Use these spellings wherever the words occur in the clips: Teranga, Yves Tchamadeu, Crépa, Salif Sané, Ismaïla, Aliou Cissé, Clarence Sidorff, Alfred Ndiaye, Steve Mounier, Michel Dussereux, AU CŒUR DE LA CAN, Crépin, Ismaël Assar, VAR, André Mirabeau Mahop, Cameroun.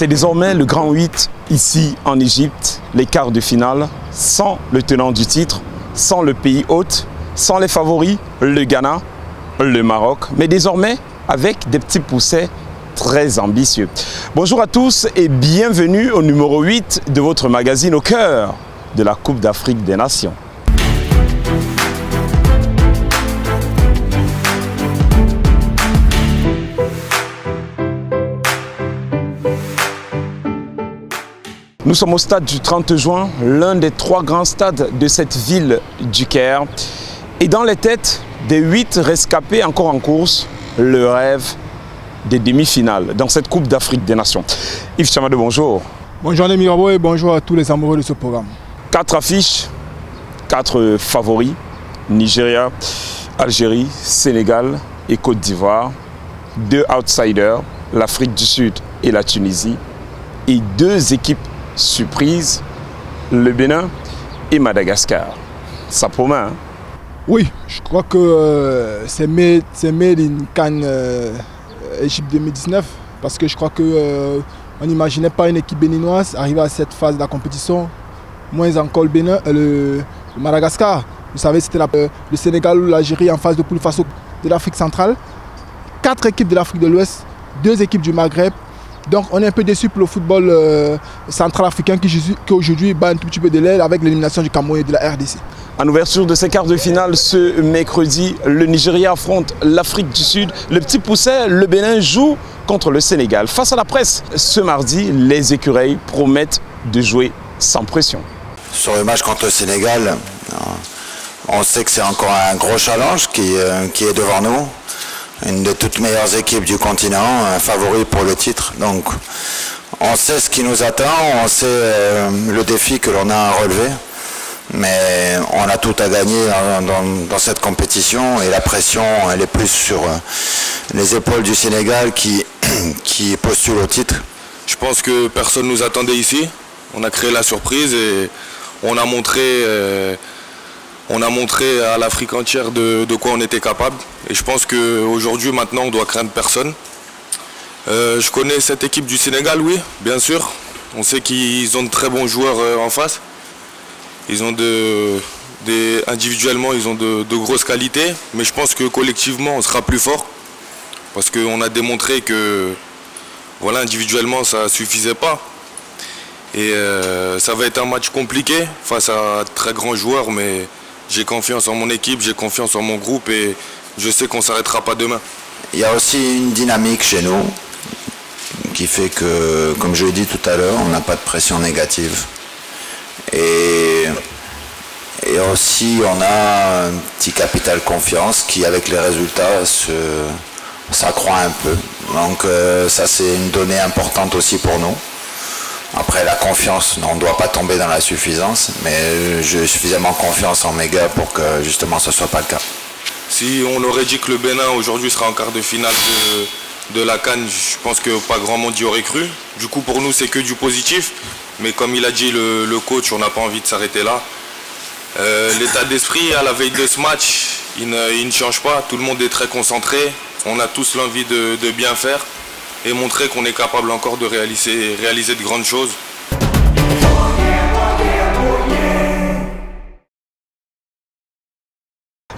C'est désormais le grand 8 ici en Égypte, les quarts de finale, sans le tenant du titre, sans le pays hôte, sans les favoris, le Ghana, le Maroc, mais désormais avec des petits poussets très ambitieux. Bonjour à tous et bienvenue au numéro 8 de votre magazine Au cœur de la Coupe d'Afrique des Nations. Nous sommes au stade du 30 juin, l'un des trois grands stades de cette ville du Caire. Et dans les têtes des 8 rescapés encore en course, le rêve des demi-finales dans cette Coupe d'Afrique des Nations. Yves Tchamadeu, bonjour. Bonjour André Mirabeau et bonjour à tous les amoureux de ce programme. 4 affiches, 4 favoris, Nigeria, Algérie, Sénégal et Côte d'Ivoire. 2 outsiders, l'Afrique du Sud et la Tunisie. Et 2 équipes surprise, le Bénin et Madagascar. Ça promet, hein? Oui, je crois que c'est made in Cannes Égypte 2019, parce que je crois qu'on n'imaginait pas une équipe béninoise arriver à cette phase de la compétition, moins encore le Bénin, le Madagascar. Vous savez, c'était le Sénégal ou l'Algérie en phase de poule face de l'Afrique centrale. 4 équipes de l'Afrique de l'Ouest, 2 équipes du Maghreb. Donc on est un peu déçu pour le football central africain qui aujourd'hui bat un tout petit peu de l'aile avec l'élimination du Cameroun et de la RDC. En ouverture de ces quarts de finale ce mercredi, le Nigeria affronte l'Afrique du Sud. Le petit pousset, le Bénin, joue contre le Sénégal. Face à la presse, ce mardi, les écureuils promettent de jouer sans pression. Sur le match contre le Sénégal, on sait que c'est encore un gros challenge qui est devant nous. Une des toutes meilleures équipes du continent, un favori pour le titre. Donc on sait ce qui nous attend, on sait le défi que l'on a à relever. Mais on a tout à gagner dans cette compétition et la pression elle est plus sur les épaules du Sénégal qui postule au titre. Je pense que personne ne nous attendait ici. On a créé la surprise et on a montré à l'Afrique entière de quoi on était capable. Et je pense qu'aujourd'hui, maintenant, on doit craindre personne. Je connais cette équipe du Sénégal, oui, bien sûr. On sait qu'ils ont de très bons joueurs en face. Ils ont individuellement, ils ont de grosses qualités. Mais je pense que collectivement, on sera plus fort. Parce qu'on a démontré que, voilà, individuellement, ça ne suffisait pas. Et ça va être un match compliqué face à de très grands joueurs, mais... j'ai confiance en mon équipe, j'ai confiance en mon groupe et je sais qu'on ne s'arrêtera pas demain. Il y a aussi une dynamique chez nous qui fait que, comme je l'ai dit tout à l'heure, on n'a pas de pression négative. Et aussi on a un petit capital confiance qui avec les résultats s'accroît un peu. Donc ça c'est une donnée importante aussi pour nous. Après la confiance, on ne doit pas tomber dans la suffisance, mais j'ai suffisamment confiance en mes gars pour que justement ce ne soit pas le cas. Si on aurait dit que le Bénin aujourd'hui sera en quart de finale de la CAN, je pense que pas grand monde y aurait cru. Du coup pour nous c'est que du positif, mais comme il a dit le coach, on n'a pas envie de s'arrêter là. L'état d'esprit à la veille de ce match, il ne change pas, tout le monde est très concentré, on a tous l'envie de bien faire et montrer qu'on est capable encore de réaliser de grandes choses.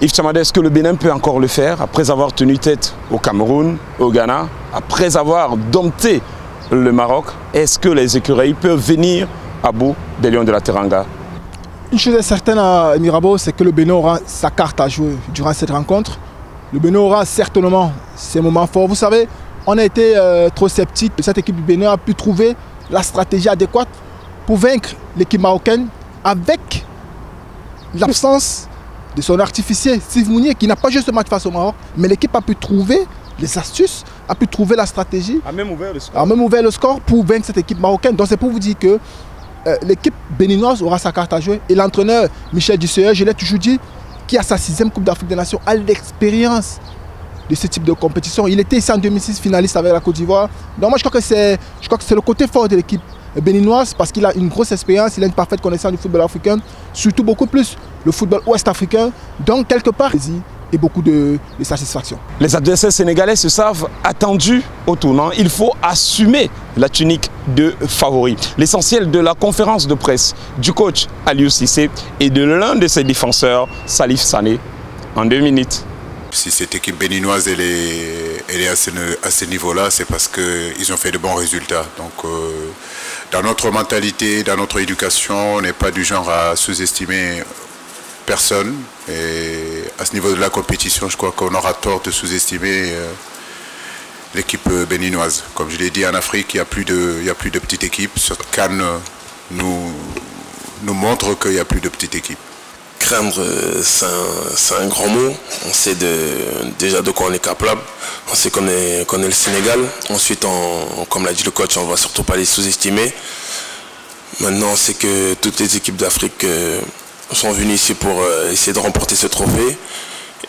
Yves Tchamadeu, est-ce que le Bénin peut encore le faire après avoir tenu tête au Cameroun, au Ghana, après avoir dompté le Maroc? Est-ce que les écureuils peuvent venir à bout des Lions de la Teranga? Une chose est certaine à Mirabeau, c'est que le Bénin aura sa carte à jouer durant cette rencontre. Le Bénin aura certainement ses moments forts. Vous savez, on a été trop sceptique. Cette équipe du Bénin a pu trouver la stratégie adéquate pour vaincre l'équipe marocaine avec l'absence de son artificier, Steve Mounier, qui n'a pas joué ce match face au Maroc, mais l'équipe a pu trouver les astuces, a pu trouver la stratégie, a même ouvert le score pour vaincre cette équipe marocaine. Donc c'est pour vous dire que l'équipe béninoise aura sa carte à jouer. Et l'entraîneur Michel Dussereux, je l'ai toujours dit, qui a sa 6e Coupe d'Afrique des Nations, a l'expérience de ce type de compétition. Il était ici en 2006 finaliste avec la Côte d'Ivoire. Donc moi je crois que c'est le côté fort de l'équipe béninoise parce qu'il a une grosse expérience, il a une parfaite connaissance du football africain, surtout beaucoup plus le football ouest-africain. Donc quelque part, et beaucoup de satisfaction. Les adversaires sénégalais se savent attendus au tournant. Il faut assumer la tunique de favoris. L'essentiel de la conférence de presse du coach Aliou Cissé et de l'un de ses défenseurs, Salif Sané, en 2 minutes. Si cette équipe béninoise elle est à ce niveau-là, c'est parce qu'ils ont fait de bons résultats. Donc, dans notre mentalité, dans notre éducation, on n'est pas du genre à sous-estimer personne. Et à ce niveau de la compétition, je crois qu'on aura tort de sous-estimer l'équipe béninoise. Comme je l'ai dit, en Afrique, il n'y a plus de petites équipes. Cette CAN nous montre qu'il n'y a plus de petites équipes. Craindre, c'est un grand mot. On sait déjà de quoi on est capable. On sait qu'on est le Sénégal. Ensuite, comme l'a dit le coach, on ne va surtout pas les sous-estimer. Maintenant, on sait que toutes les équipes d'Afrique sont venues ici pour essayer de remporter ce trophée.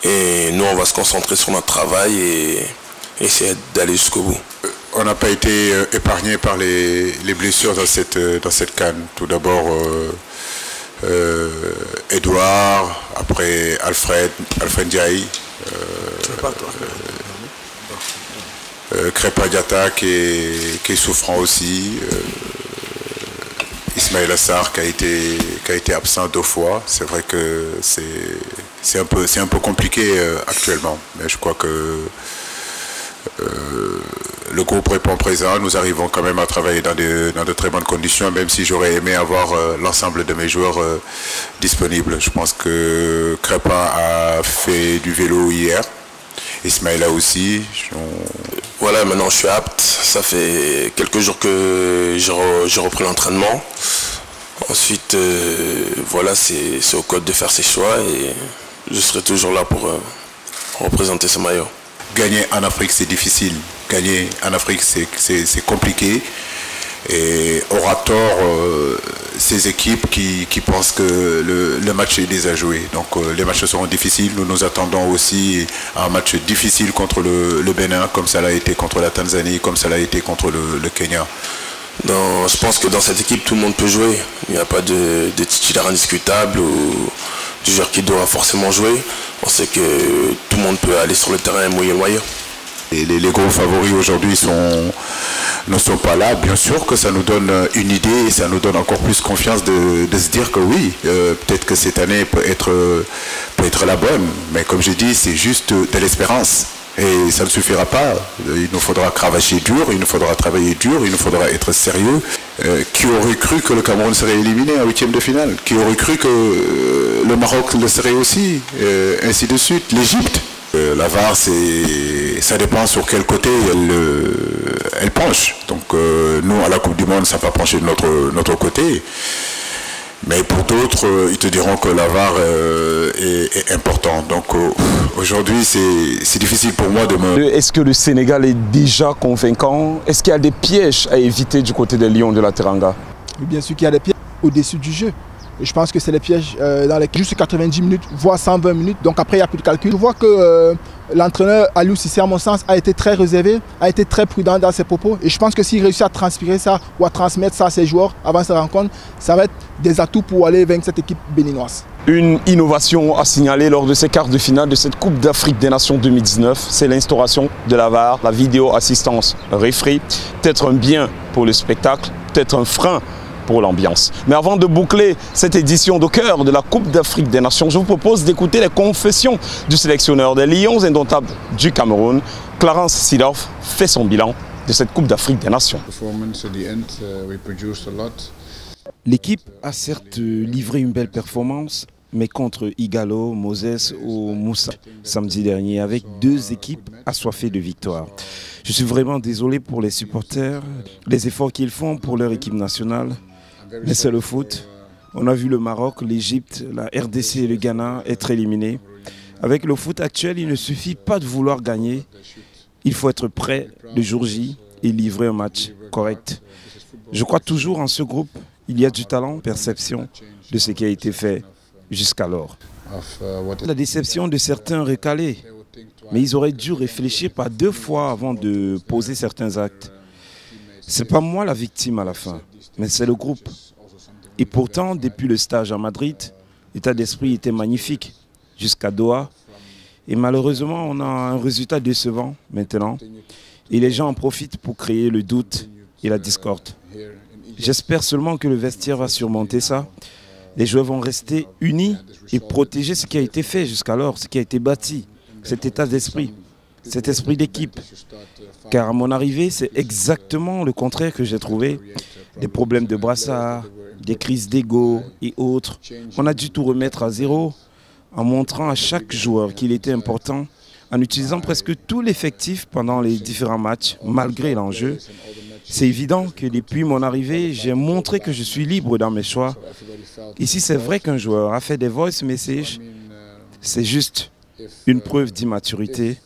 Et nous, on va se concentrer sur notre travail et essayer d'aller jusqu'au bout. On n'a pas été épargné par les blessures dans cette CAN. Tout d'abord, Edouard, après Alfred Ndiaye, Crépa qui est souffrant aussi, Ismaël Assar qui a été absent 2 fois. C'est vrai que c'est un peu compliqué actuellement, mais je crois que le groupe répond présent, nous arrivons quand même à travailler dans de très bonnes conditions, même si j'aurais aimé avoir l'ensemble de mes joueurs disponibles. Je pense que Crépin a fait du vélo hier, Ismaïla aussi. Voilà, maintenant je suis apte, ça fait quelques jours que j'ai repris l'entraînement. Ensuite, voilà, c'est au coach de faire ses choix et je serai toujours là pour représenter ce maillot. Gagner en Afrique, c'est difficile. Gagner en Afrique, c'est compliqué. Et aura tort ces équipes qui pensent que le match est déjà joué. Donc les matchs seront difficiles. Nous nous attendons aussi à un match difficile contre le Bénin, comme ça l'a été contre la Tanzanie, comme ça l'a été contre le Kenya. Je pense que dans cette équipe, tout le monde peut jouer. Il n'y a pas de titulaire indiscutable ou du joueur qui doit forcément jouer. On sait que tout le monde peut aller sur le terrain et mouiller le maillot. Les gros favoris aujourd'hui ne sont pas là. Bien sûr que ça nous donne une idée et ça nous donne encore plus confiance de se dire que oui, peut-être que cette année peut être la bonne. Mais comme j'ai dit, c'est juste de l'espérance. Et ça ne suffira pas. Il nous faudra cravacher dur, il nous faudra travailler dur, il nous faudra être sérieux. Qui aurait cru que le Cameroun serait éliminé en 8e de finale? Qui aurait cru que le Maroc le serait aussi? Ainsi de suite. L'Égypte. La VAR, ça dépend sur quel côté elle penche. Donc nous, à la Coupe du Monde, ça va pencher de notre côté. Mais pour d'autres, ils te diront que la VAR est importante. Donc aujourd'hui, c'est difficile pour moi de me... Est-ce que le Sénégal est déjà convaincant? Est-ce qu'il y a des pièges à éviter du côté des Lions de la Teranga? Bien sûr qu'il y a des pièges au-dessus du jeu. Et je pense que c'est les pièges dans les juste 90 minutes, voire 120 minutes. Donc après, il n'y a plus de calcul. Je vois que l'entraîneur Aliou Cissé, à mon sens, a été très réservé, a été très prudent dans ses propos. Et je pense que s'il réussit à transpirer ça ou à transmettre ça à ses joueurs avant sa rencontre, ça va être des atouts pour aller vaincre cette équipe béninoise. Une innovation à signaler lors de ces quarts de finale de cette Coupe d'Afrique des Nations 2019, c'est l'instauration de la VAR, la vidéo-assistance referee. Peut-être un bien pour le spectacle, peut-être un frein pour l'ambiance. Mais avant de boucler cette édition de cœur de la Coupe d'Afrique des Nations, je vous propose d'écouter les confessions du sélectionneur des Lions indomptables du Cameroun. Clarence Sidorff fait son bilan de cette Coupe d'Afrique des Nations. L'équipe a certes livré une belle performance, mais contre Igalo, Moses ou Moussa samedi dernier, avec 2 équipes assoiffées de victoire. Je suis vraiment désolé pour les supporters, les efforts qu'ils font pour leur équipe nationale. Mais c'est le foot. On a vu le Maroc, l'Égypte, la RDC et le Ghana être éliminés. Avec le foot actuel, il ne suffit pas de vouloir gagner. Il faut être prêt le jour J et livrer un match correct. Je crois toujours en ce groupe. Il y a du talent, perception de ce qui a été fait jusqu'alors. La déception de certains recalés, mais ils auraient dû réfléchir par 2 fois avant de poser certains actes. Ce n'est pas moi la victime à la fin, mais c'est le groupe. Et pourtant, depuis le stage à Madrid, l'état d'esprit était magnifique jusqu'à Doha. Et malheureusement, on a un résultat décevant maintenant. Et les gens en profitent pour créer le doute et la discorde. J'espère seulement que le vestiaire va surmonter ça. Les joueurs vont rester unis et protéger ce qui a été fait jusqu'alors, ce qui a été bâti, cet état d'esprit, cet esprit d'équipe. Car à mon arrivée, c'est exactement le contraire que j'ai trouvé. Des problèmes de brassard, des crises d'ego et autres. On a dû tout remettre à zéro en montrant à chaque joueur qu'il était important, en utilisant presque tout l'effectif pendant les différents matchs, malgré l'enjeu. C'est évident que depuis mon arrivée, j'ai montré que je suis libre dans mes choix. Ici, c'est vrai qu'un joueur a fait des voice messages. C'est juste une preuve d'immaturité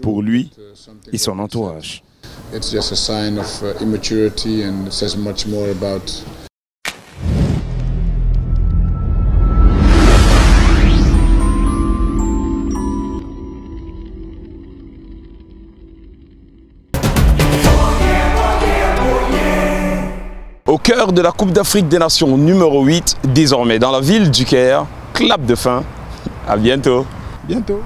pour lui et son entourage. Au cœur de la Coupe d'Afrique des Nations numéro 8, désormais dans la ville du Caire, clap de fin. À bientôt. Bientôt.